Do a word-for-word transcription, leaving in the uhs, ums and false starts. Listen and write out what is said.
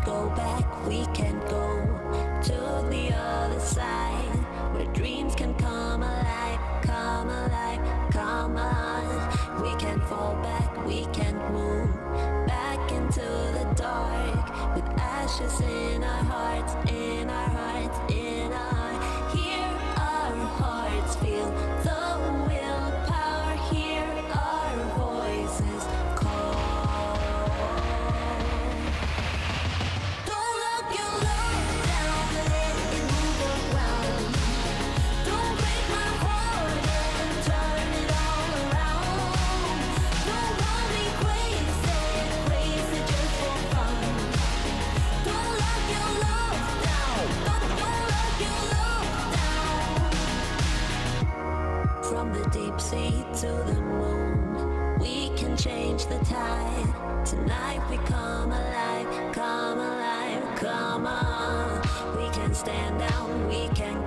can't go back, we can't go to the other side, where dreams can come alive, come alive, come on. We can't fall back, we can't move back into the dark, with ashes in our hearts, in our hearts, in our hearts. Here our hearts feel the willpower, hear our voices to the moon. We can change the tide. Tonight we come alive, come alive, come on. We can stand down, we can